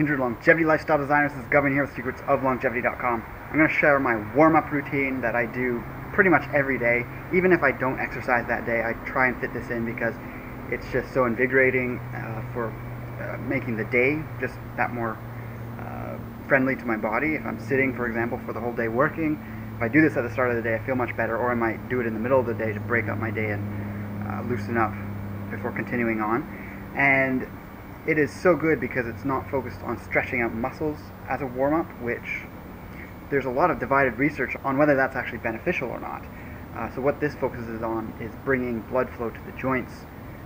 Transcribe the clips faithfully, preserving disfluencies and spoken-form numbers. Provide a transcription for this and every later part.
Kindred Longevity Lifestyle Designers. This is Govan here with Secrets of Longevity dot com. I'm going to share my warm-up routine that I do pretty much every day. Even if I don't exercise that day, I try and fit this in because it's just so invigorating uh, for uh, making the day just that more uh, friendly to my body. If I'm sitting, for example, for the whole day working, if I do this at the start of the day, I feel much better, or I might do it in the middle of the day to break up my day and uh, loosen up before continuing on. And it is so good because it's not focused on stretching out muscles as a warm-up, which there's a lot of divided research on whether that's actually beneficial or not. Uh, so what this focuses on is bringing blood flow to the joints,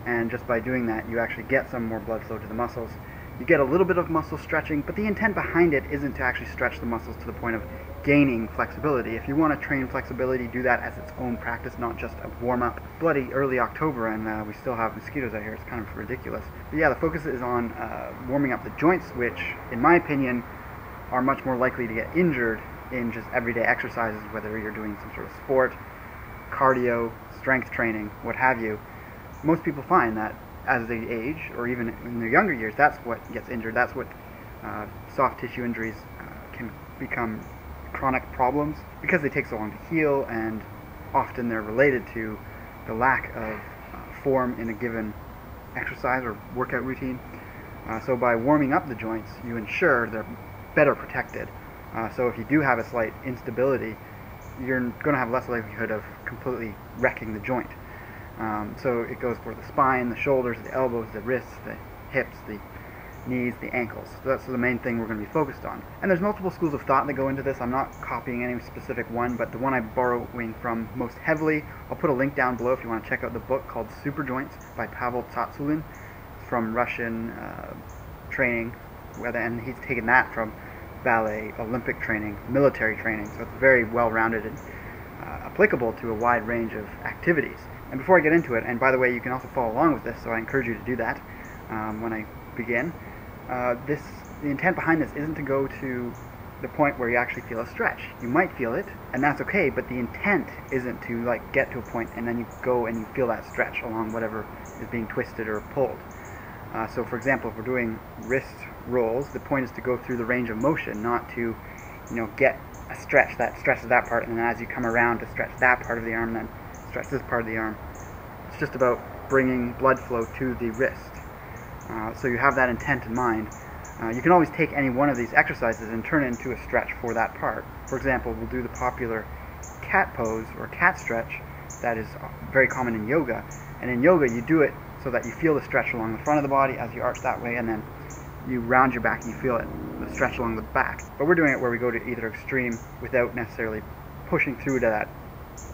and just by doing that you actually get some more blood flow to the muscles. You get a little bit of muscle stretching, but the intent behind it isn't to actually stretch the muscles to the point of gaining flexibility. If you want to train flexibility, do that as its own practice, not just a warm-up. Bloody early October and uh, we still have mosquitoes out here. It's kind of ridiculous. But yeah, the focus is on uh, warming up the joints, which in my opinion are much more likely to get injured in just everyday exercises, whether you're doing some sort of sport, cardio, strength training, what have you. Most people find that as they age, or even in their younger years, that's what gets injured. That's what uh, soft tissue injuries uh, can become chronic problems, because they take so long to heal, and often they're related to the lack of uh, form in a given exercise or workout routine. Uh, so by warming up the joints, you ensure they're better protected. Uh, so if you do have a slight instability, you're going to have less likelihood of completely wrecking the joint. Um, so it goes for the spine, the shoulders, the elbows, the wrists, the hips, the knees, the ankles. So that's the main thing we're going to be focused on. And there's multiple schools of thought that go into this. I'm not copying any specific one, but the one I'm borrowing from most heavily, I'll put a link down below if you want to check out the book called Super Joints by Pavel Tsatsullin. It's from Russian uh, training, and he's taken that from ballet, Olympic training, military training, so it's very well-rounded and uh, applicable to a wide range of activities. And before I get into it, and by the way, you can also follow along with this, so I encourage you to do that um, when I begin. Uh, this, the intent behind this isn't to go to the point where you actually feel a stretch. You might feel it, and that's okay, but the intent isn't to like get to a point and then you go and you feel that stretch along whatever is being twisted or pulled. Uh, so for example, if we're doing wrist rolls, the point is to go through the range of motion, not to, you know, get a stretch that stretches that part, and then as you come around to stretch that part of the arm, then stretch this part of the arm. It's just about bringing blood flow to the wrist. Uh, so you have that intent in mind. Uh, you can always take any one of these exercises and turn it into a stretch for that part. For example, we'll do the popular cat pose or cat stretch that is very common in yoga. And in yoga, you do it so that you feel the stretch along the front of the body as you arch that way, and then you round your back and you feel it, the stretch along the back. But we're doing it where we go to either extreme without necessarily pushing through to that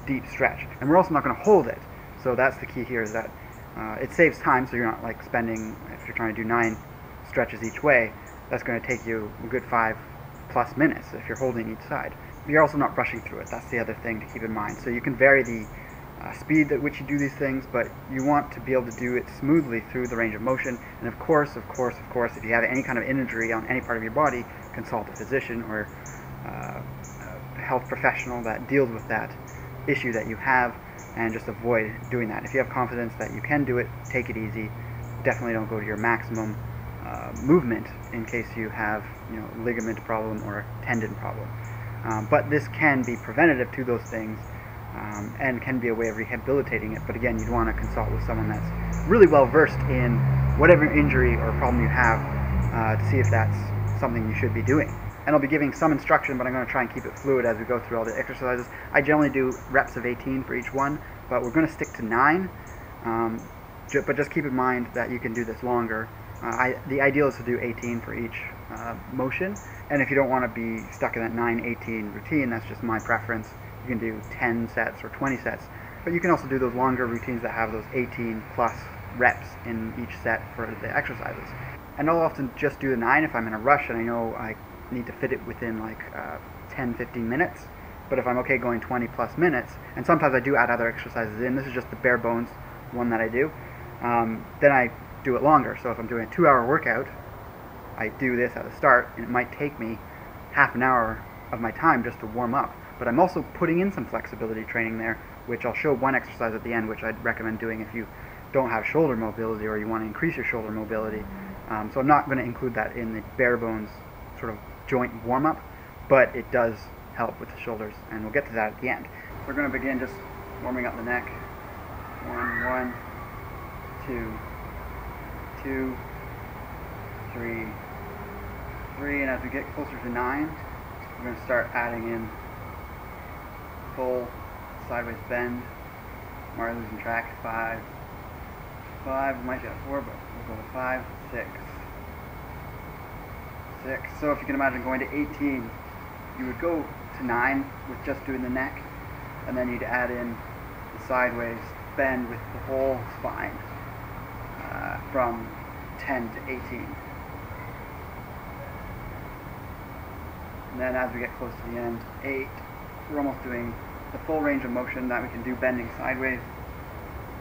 deep stretch. And we're also not going to hold it. So that's the key here, is that Uh, it saves time, so you're not like spending, if you're trying to do nine stretches each way, that's going to take you a good five plus minutes if you're holding each side. But you're also not rushing through it. That's the other thing to keep in mind. So you can vary the uh, speed at which you do these things, but you want to be able to do it smoothly through the range of motion. And of course, of course, of course, if you have any kind of injury on any part of your body, consult a physician or uh, a health professional that deals with that issue that you have, and just avoid doing that. If you have confidence that you can do it, take it easy. Definitely don't go to your maximum uh, movement in case you have, you know, ligament problem or tendon problem. Um, but this can be preventative to those things, um, and can be a way of rehabilitating it. But again, you'd want to consult with someone that's really well versed in whatever injury or problem you have uh, to see if that's something you should be doing. And I'll be giving some instruction, but I'm going to try and keep it fluid as we go through all the exercises. I generally do reps of eighteen for each one, but we're going to stick to nine. Um, ju but just keep in mind that you can do this longer. Uh, I, the ideal is to do eighteen for each uh, motion. And if you don't want to be stuck in that nine eighteen routine, that's just my preference. You can do ten sets or twenty sets. But you can also do those longer routines that have those eighteen plus reps in each set for the exercises. And I'll often just do the nine if I'm in a rush and I know I need to fit it within like uh, ten to fifteen minutes. But if I'm okay going twenty plus minutes, and sometimes I do add other exercises in, this is just the bare bones one that I do, um, then I do it longer. So if I'm doing a two hour workout, I do this at the start, and it might take me half an hour of my time just to warm up. But I'm also putting in some flexibility training there, which I'll show one exercise at the end, which I'd recommend doing if you don't have shoulder mobility or you want to increase your shoulder mobility. Um, so I'm not going to include that in the bare bones sort of joint warm-up, but it does help with the shoulders, and we'll get to that at the end. We're going to begin just warming up the neck. One, one, two, two, three, three, and as we get closer to nine, we're going to start adding in full sideways bend. I'm already losing track. Five, five, we might get four, but we'll go to five, six, six. So if you can imagine going to eighteen, you would go to nine with just doing the neck, and then you'd add in the sideways bend with the whole spine uh, from ten to eighteen. And then as we get close to the end, eight, we're almost doing the full range of motion that we can do bending sideways,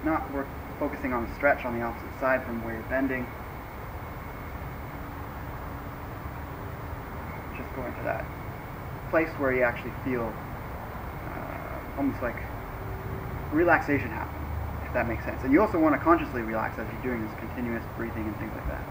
not work, focusing on the stretch on the opposite side from where you're bending. Just going to that place where you actually feel uh, almost like relaxation happen, if that makes sense. And you also want to consciously relax as you're doing this continuous breathing and things like that.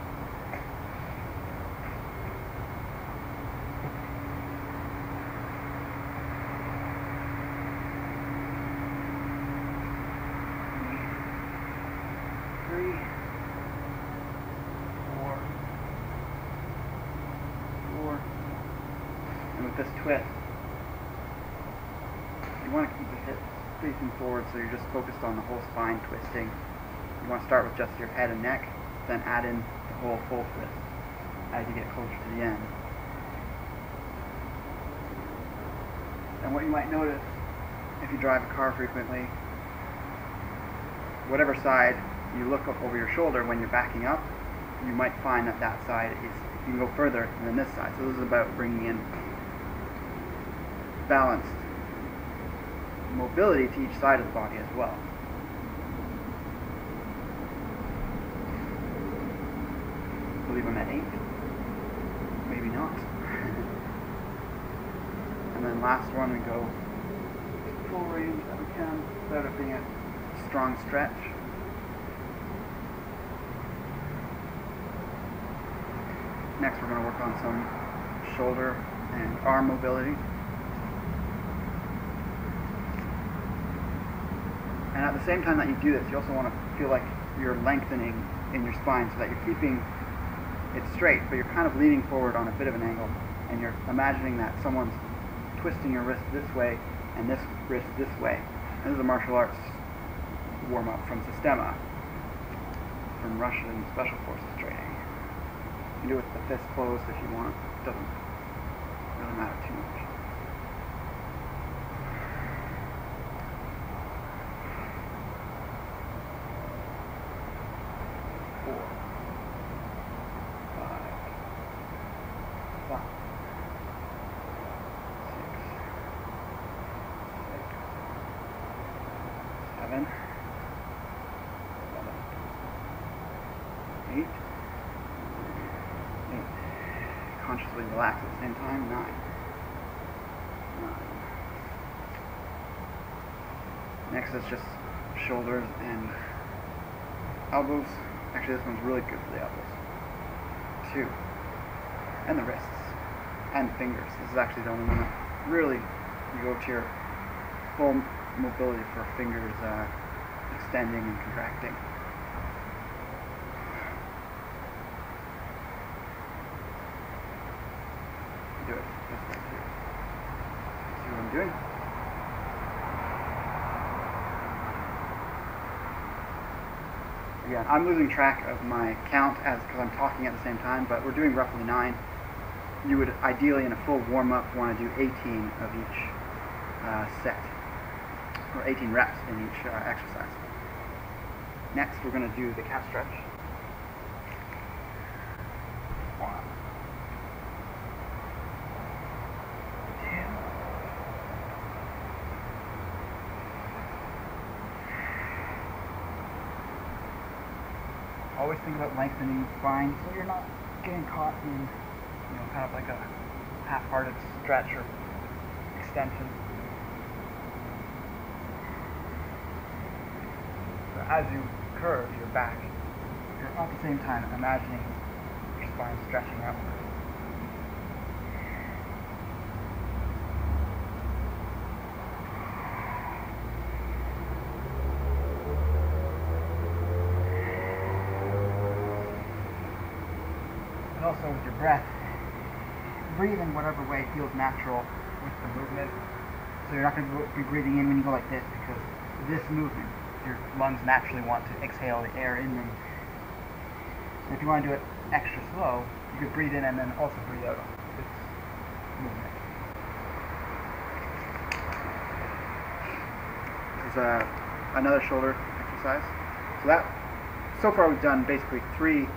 So you're just focused on the whole spine twisting. You want to start with just your head and neck, then add in the whole full twist as you get closer to the end. And what you might notice if you drive a car frequently, whatever side you look up over your shoulder when you're backing up, you might find that that side is, you can go further than this side. So this is about bringing in balanced mobility to each side of the body as well. I believe I'm at eight. Maybe not. And then last one, we go full range that we can without it being a strong stretch. Next, we're going to work on some shoulder and arm mobility. And at the same time that you do this, you also want to feel like you're lengthening in your spine so that you're keeping it straight, but you're kind of leaning forward on a bit of an angle, and you're imagining that someone's twisting your wrist this way and this wrist this way. And this is a martial arts warm-up from Systema, from Russian Special Forces training. You can do it with the fist closed if you want. It doesn't really matter too much. Consciously relax at the same time. Nine. Nine. Next is just shoulders and elbows. Actually, this one's really good for the elbows. Two. And the wrists. And fingers. This is actually the only one that really you go to your full mobility for fingers uh, extending and contracting. Do it. Just like here. See what I'm doing? Again, I'm losing track of my count as because I'm talking at the same time, but we're doing roughly nine. You would ideally, in a full warm-up, want to do eighteen of each uh, set, or eighteen reps in each uh, exercise. Next, we're going to do the calf stretch. Always think about lengthening the spine so you're not getting caught in, you know, kind of like a half-hearted stretch or extension. So as you curve your back, you're at the same time imagining spine stretching outwards. And also with your breath, breathe in whatever way feels natural with the movement. So you're not going to be breathing in when you go like this, because this movement, your lungs naturally want to exhale the air in them. And if you want to do it extra slow, you could breathe in and then also breathe out with this movement. This is a, another shoulder exercise. So that, so far we've done basically three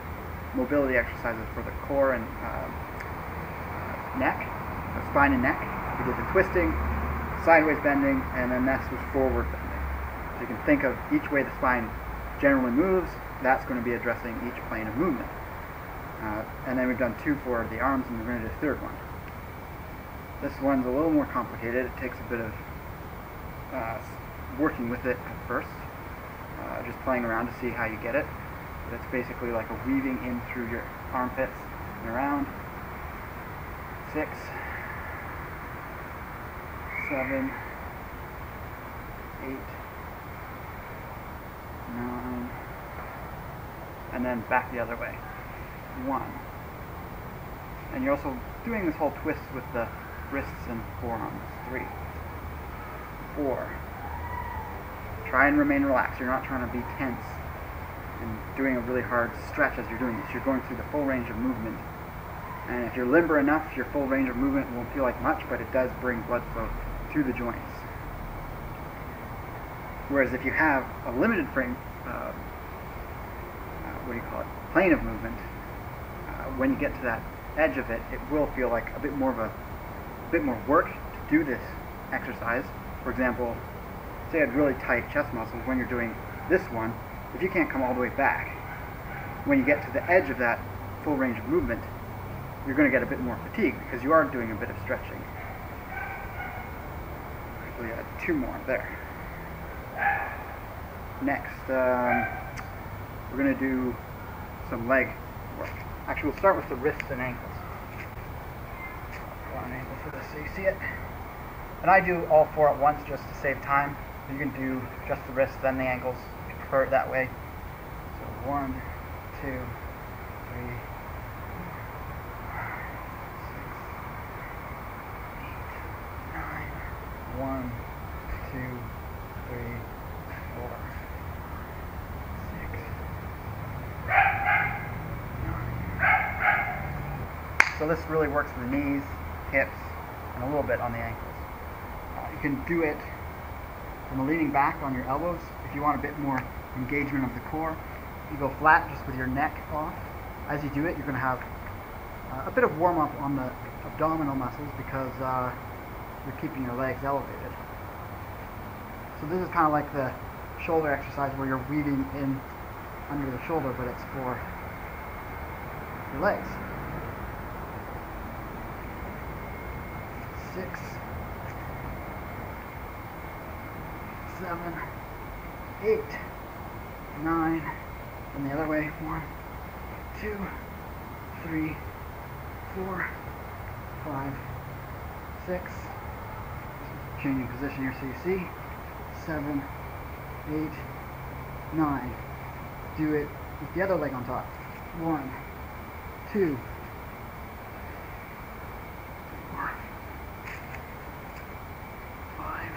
mobility exercises for the core and um, uh, neck, uh, spine and neck. We did the twisting, sideways bending, and then next was forward bending. So you can think of each way the spine generally moves, that's going to be addressing each plane of movement. Uh, and then we've done two for the arms, and we're going to do the third one. This one's a little more complicated. It takes a bit of uh, working with it at first, uh, just playing around to see how you get it. But it's basically like a weaving in through your armpits and around. Six. Seven, eight, nine, and then back the other way. One. And you're also doing this whole twist with the wrists and forearms. Three, four. Try and remain relaxed. You're not trying to be tense and doing a really hard stretch as you're doing this. You're going through the full range of movement. And if you're limber enough, your full range of movement won't feel like much, but it does bring blood flow to the joints. Whereas if you have a limited frame, uh, uh, what do you call it, plane of movement, uh, when you get to that edge of it, it will feel like a bit more of a, a bit more work to do this exercise. For example, say you had really tight chest muscles when you're doing this one. If you can't come all the way back, when you get to the edge of that full range of movement, you're going to get a bit more fatigue because you are doing a bit of stretching. So yeah, two more there. Next, um, we're going to do some leg work. Actually, we'll start with the wrists and ankles. One ankle for this so you see it. And I do all four at once just to save time. You can do just the wrists, then the ankles, if you prefer it that way. So one, two, three, One, two, three, four, six, nine. So this really works with the knees, hips, and a little bit on the ankles. Uh, you can do it from leaning back on your elbows. If you want a bit more engagement of the core, you go flat just with your neck off. As you do it, you're going to have uh, a bit of warm up on the abdominal muscles because uh, you're keeping your legs elevated. So this is kind of like the shoulder exercise where you're weaving in under the shoulder, but it's for your legs. Six, seven, eight, nine, and the other way. One, two, three, four, five, six, changing position here so you see, seven, eight, nine. Do it with the other leg on top. One, two, four, five,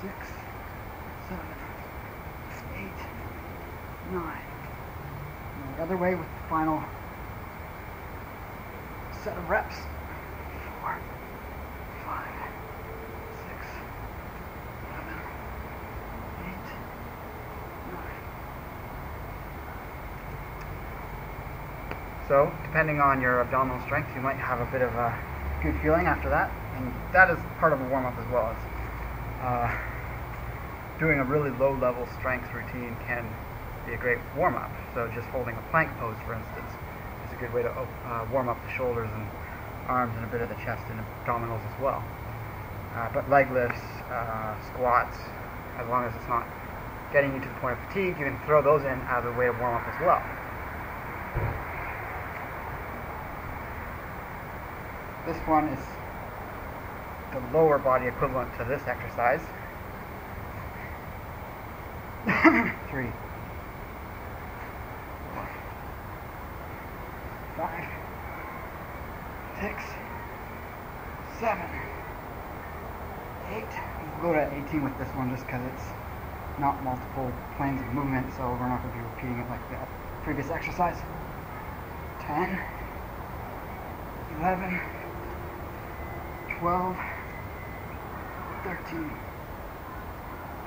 six, seven, eight, nine. And the other way with the final set of reps. Four, five, six, seven, eight, nine. So, depending on your abdominal strength, you might have a bit of a good feeling after that, and that is part of a warm-up as well as uh, doing a really low-level strength routine can be a great warm-up. So just holding a plank pose, for instance, is a good way to uh, warm up the shoulders and arms and a bit of the chest and abdominals as well. Uh, but leg lifts, uh, squats, as long as it's not getting you to the point of fatigue, you can throw those in as a way to warm up as well. This one is the lower body equivalent to this exercise. Three. Four. Five. Six. Seven. Eight. We'll go to eighteen with this one just because it's not multiple planes of movement, so we're not going to be repeating it like that previous exercise. ten, eleven, twelve, thirteen,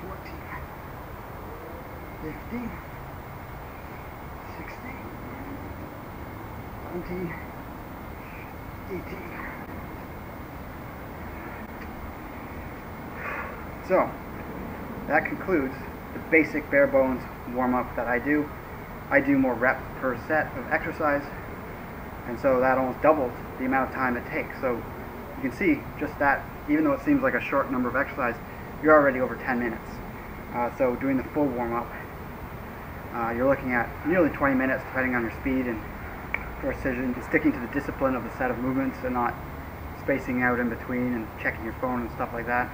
fourteen, fifteen, sixteen, seventeen, eighteen. So that concludes the basic bare bones warm-up that I do. I do more reps per set of exercise, and so that almost doubles the amount of time it takes. So you can see just that, even though it seems like a short number of exercise, you're already over ten minutes. Uh, so doing the full warm-up, uh, you're looking at nearly twenty minutes, depending on your speed and precision, and sticking to the discipline of the set of movements and not spacing out in between and checking your phone and stuff like that.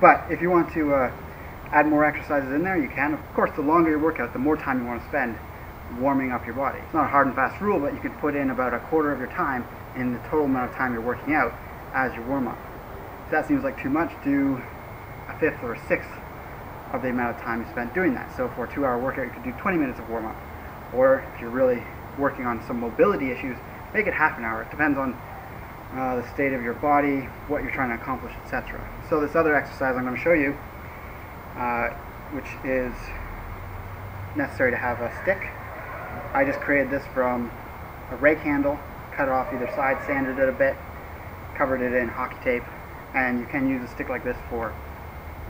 But if you want to uh, add more exercises in there, you can. Of course, the longer your workout, the more time you want to spend warming up your body. It's not a hard and fast rule, but you can put in about a quarter of your time in the total amount of time you're working out as your warm-up. If that seems like too much, do a fifth or a sixth of the amount of time you spent doing that. So for a two-hour workout, you could do twenty minutes of warm-up. Or if you're really working on some mobility issues, make it half an hour. It depends on Uh, the state of your body, what you're trying to accomplish, et cetera. So this other exercise I'm going to show you, uh, which is necessary to have a stick. I just created this from a rake handle, cut it off either side, sanded it a bit, covered it in hockey tape, and you can use a stick like this for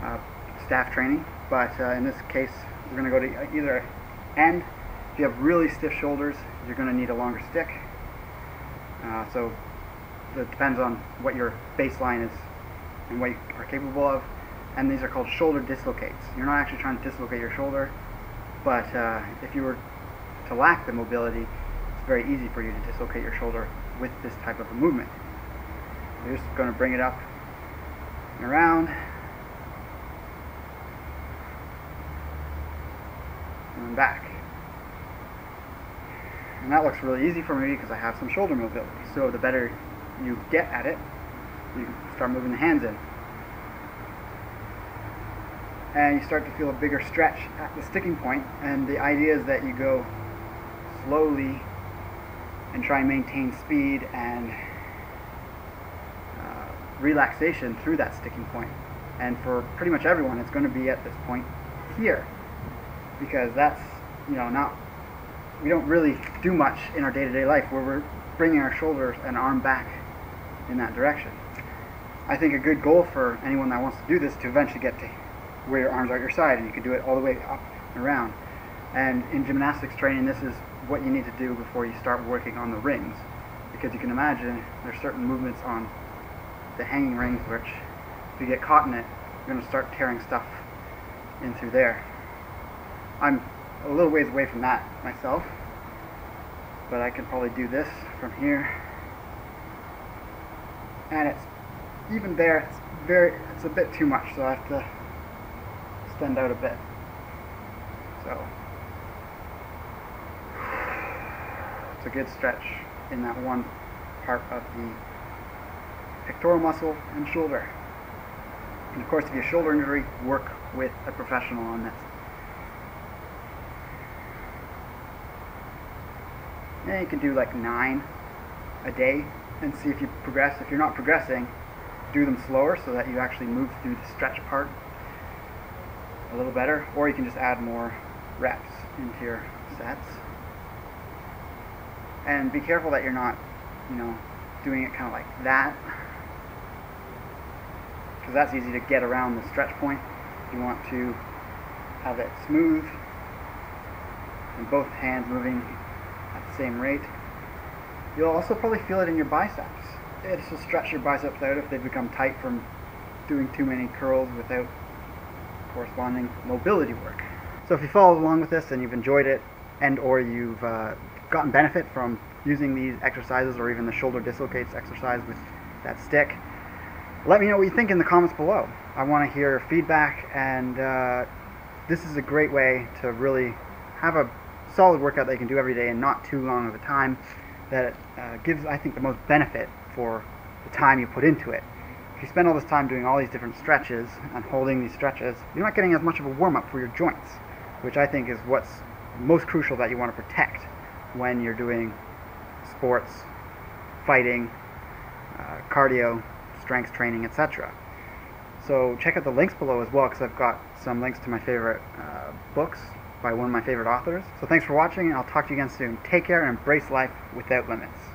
uh, staff training. But uh, in this case, we're going to go to either end. If you have really stiff shoulders, you're going to need a longer stick. Uh, so it depends on what your baseline is and what you are capable of, and these are called shoulder dislocates. You're not actually trying to dislocate your shoulder, but uh, if you were to lack the mobility, it's very easy for you to dislocate your shoulder with this type of a movement. You're just going to bring it up and around, and then back. And that looks really easy for me because I have some shoulder mobility, so the better you get at it, you start moving the hands in. And you start to feel a bigger stretch at the sticking point, and the idea is that you go slowly and try and maintain speed and uh, relaxation through that sticking point. And for pretty much everyone, it's going to be at this point here, because that's, you know, not, we don't really do much in our day-to-day life where we're bringing our shoulders and arm back in that direction. I think a good goal for anyone that wants to do this is to eventually get to where your arms are at your side, and you can do it all the way up and around. And in gymnastics training, this is what you need to do before you start working on the rings, because you can imagine there's certain movements on the hanging rings which, if you get caught in it, you're going to start tearing stuff in through there. I'm a little ways away from that myself, but I can probably do this from here, and it's even there, it's very, it's a bit too much, so I have to extend out a bit. So it's a good stretch in that one part of the pectoral muscle and shoulder. And of course, if you have shoulder injury, work with a professional on this. And you can do like nine a day and see if you progress. If you're not progressing, do them slower so that you actually move through the stretch part a little better, or you can just add more reps into your sets. And be careful that you're not, you know, doing it kind of like that, because that's easy to get around the stretch point. You want to have it smooth and both hands moving at the same rate. You'll also probably feel it in your biceps. It's to stretch your biceps out if they become tight from doing too many curls without corresponding mobility work. So if you followed along with this and you've enjoyed it, and or you've uh, gotten benefit from using these exercises, or even the shoulder dislocates exercise with that stick. Let me know what you think in the comments below. I want to hear feedback, and uh, this is a great way to really have a solid workout that you can do every day and not too long of a time, that uh, gives, I think, the most benefit for the time you put into it. If you spend all this time doing all these different stretches and holding these stretches, you're not getting as much of a warm-up for your joints, which I think is what's most crucial that you want to protect when you're doing sports, fighting, uh, cardio, strength training, et cetera. So check out the links below as well, because I've got some links to my favorite uh, books by one of my favorite authors. So thanks for watching, and I'll talk to you again soon. Take care and embrace life without limits.